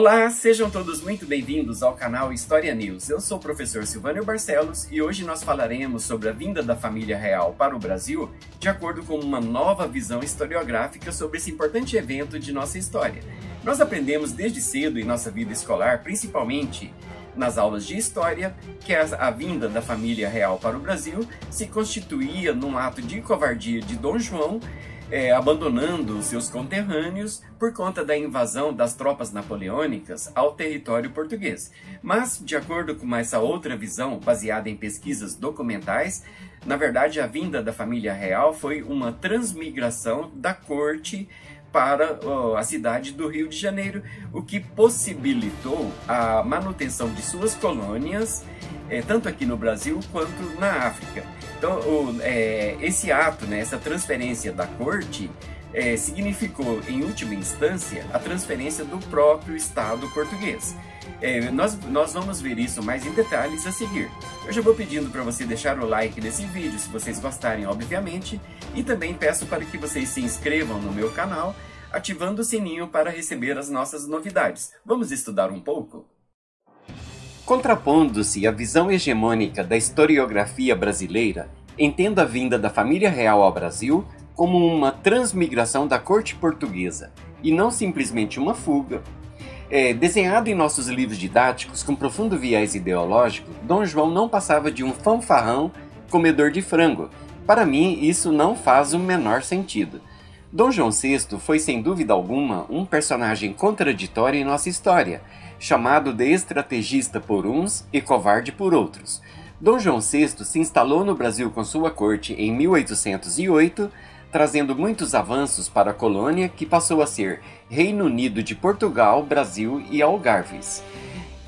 Olá, sejam todos muito bem-vindos ao canal História News. Eu sou o professor Silvânio Barcelos e hoje nós falaremos sobre a vinda da família real para o Brasil de acordo com uma nova visão historiográfica sobre esse importante evento de nossa história. Nós aprendemos desde cedo em nossa vida escolar, principalmente nas aulas de História, que a vinda da família real para o Brasil se constituía num ato de covardia de Dom João, abandonando seus conterrâneos por conta da invasão das tropas napoleônicas ao território português. Mas, de acordo com essa outra visão, baseada em pesquisas documentais, na verdade a vinda da família real foi uma transmigração da corte para a cidade do Rio de Janeiro, o que possibilitou a manutenção de suas colônias, tanto aqui no Brasil quanto na África. Então, esse ato, né, essa transferência da corte, significou, em última instância, a transferência do próprio Estado português. Nós vamos ver isso mais em detalhes a seguir. Eu já vou pedindo para você deixar o like nesse vídeo, se vocês gostarem, obviamente, e também peço para que vocês se inscrevam no meu canal, ativando o sininho para receber as nossas novidades. Vamos estudar um pouco? Contrapondo-se à visão hegemônica da historiografia brasileira, entendo a vinda da família real ao Brasil como uma transmigração da corte portuguesa, e não simplesmente uma fuga. Desenhado em nossos livros didáticos com profundo viés ideológico, Dom João não passava de um fanfarrão comedor de frango. Para mim, isso não faz o menor sentido. Dom João VI foi, sem dúvida alguma, um personagem contraditório em nossa história, chamado de estrategista por uns e covarde por outros. Dom João VI se instalou no Brasil com sua corte em 1808, trazendo muitos avanços para a colônia, que passou a ser Reino Unido de Portugal, Brasil e Algarves.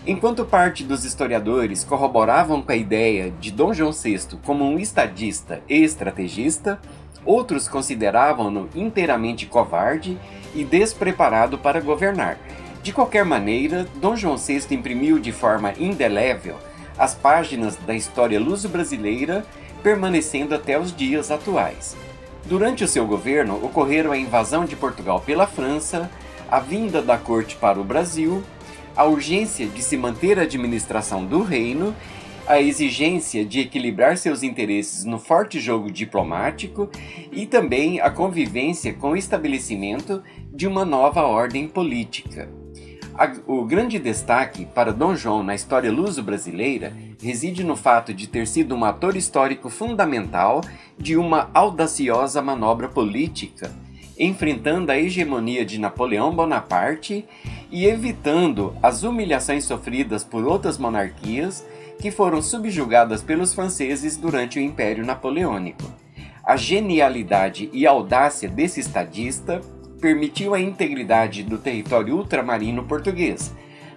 Enquanto parte dos historiadores corroboravam com a ideia de Dom João VI como um estadista e estrategista, outros consideravam-no inteiramente covarde e despreparado para governar. De qualquer maneira, Dom João VI imprimiu de forma indelével as páginas da história luso-brasileira, permanecendo até os dias atuais. Durante o seu governo, ocorreram a invasão de Portugal pela França, a vinda da corte para o Brasil, a urgência de se manter a administração do reino, a exigência de equilibrar seus interesses no forte jogo diplomático e também a convivência com o estabelecimento de uma nova ordem política. O grande destaque para Dom João na história luso-brasileira reside no fato de ter sido um ator histórico fundamental de uma audaciosa manobra política, enfrentando a hegemonia de Napoleão Bonaparte e evitando as humilhações sofridas por outras monarquias que foram subjugadas pelos franceses durante o Império Napoleônico. A genialidade e audácia desse estadista permitiu a integridade do território ultramarino português,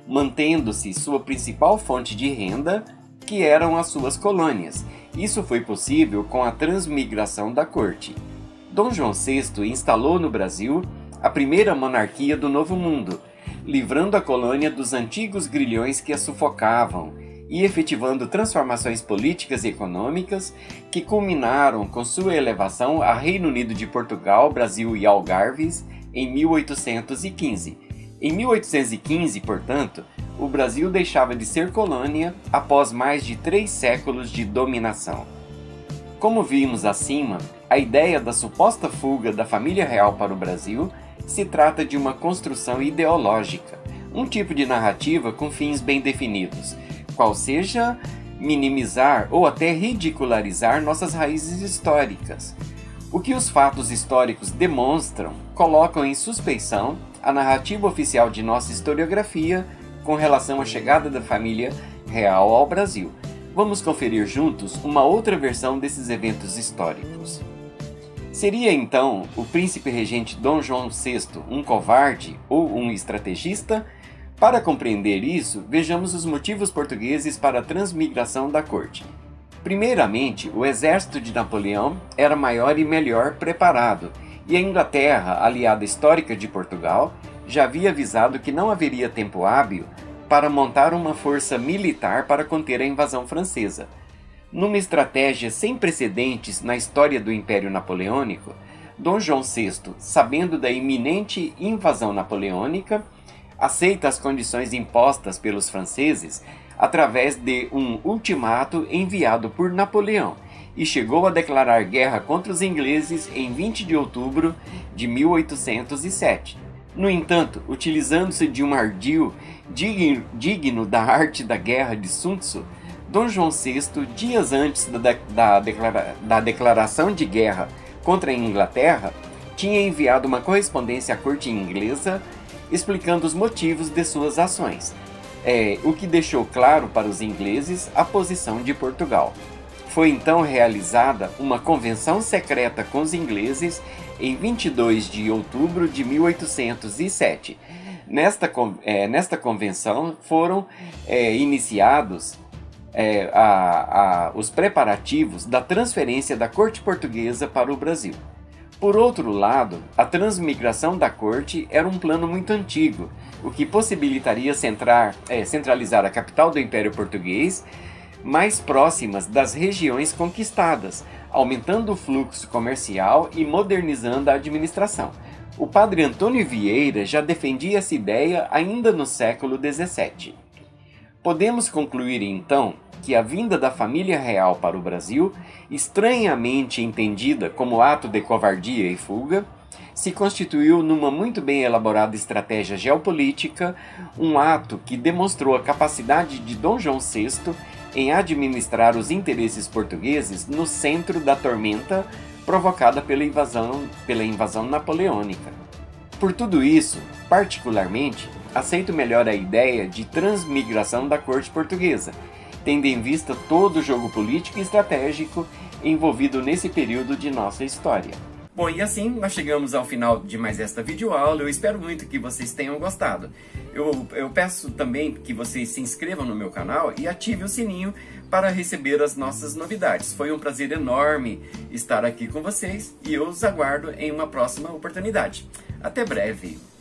mantendo-se sua principal fonte de renda, que eram as suas colônias. Isso foi possível com a transmigração da corte. Dom João VI instalou no Brasil a primeira monarquia do Novo Mundo, livrando a colônia dos antigos grilhões que a sufocavam e efetivando transformações políticas e econômicas que culminaram com sua elevação a Reino Unido de Portugal, Brasil e Algarves em 1815. Em 1815, portanto, o Brasil deixava de ser colônia após mais de 3 séculos de dominação. Como vimos acima, a ideia da suposta fuga da família real para o Brasil se trata de uma construção ideológica, um tipo de narrativa com fins bem definidos, qual seja minimizar ou até ridicularizar nossas raízes históricas. O que os fatos históricos demonstram colocam em suspeição a narrativa oficial de nossa historiografia com relação à chegada da família real ao Brasil. Vamos conferir juntos uma outra versão desses eventos históricos. Seria então o príncipe regente Dom João VI um covarde ou um estrategista? Para compreender isso, vejamos os motivos portugueses para a transmigração da corte. Primeiramente, o exército de Napoleão era maior e melhor preparado, e a Inglaterra, aliada histórica de Portugal, já havia avisado que não haveria tempo hábil para montar uma força militar para conter a invasão francesa. Numa estratégia sem precedentes na história do Império Napoleônico, Dom João VI, sabendo da iminente invasão napoleônica, aceita as condições impostas pelos franceses através de um ultimato enviado por Napoleão e chegou a declarar guerra contra os ingleses em 20 de outubro de 1807. No entanto, utilizando-se de um ardil digno da arte da guerra de Sun Tzu, Dom João VI, dias antes da declaração de guerra contra a Inglaterra, tinha enviado uma correspondência à corte inglesa explicando os motivos de suas ações, o que deixou claro para os ingleses a posição de Portugal. Foi então realizada uma convenção secreta com os ingleses em 22 de outubro de 1807. Nesta convenção foram iniciados os preparativos da transferência da corte portuguesa para o Brasil. Por outro lado, a transmigração da corte era um plano muito antigo, o que possibilitaria centralizar a capital do Império Português mais próximas das regiões conquistadas, aumentando o fluxo comercial e modernizando a administração. O padre Antônio Vieira já defendia essa ideia ainda no século XVII. Podemos concluir, então, que a vinda da família real para o Brasil, estranhamente entendida como ato de covardia e fuga, se constituiu numa muito bem elaborada estratégia geopolítica, um ato que demonstrou a capacidade de Dom João VI em administrar os interesses portugueses no centro da tormenta provocada pela invasão napoleônica. Por tudo isso, particularmente, aceito melhor a ideia de transmigração da corte portuguesa, tendo em vista todo o jogo político e estratégico envolvido nesse período de nossa história. Bom, e assim nós chegamos ao final de mais esta videoaula. Eu espero muito que vocês tenham gostado. Eu peço também que vocês se inscrevam no meu canal e ativem o sininho para receber as nossas novidades. Foi um prazer enorme estar aqui com vocês e eu os aguardo em uma próxima oportunidade. Até breve!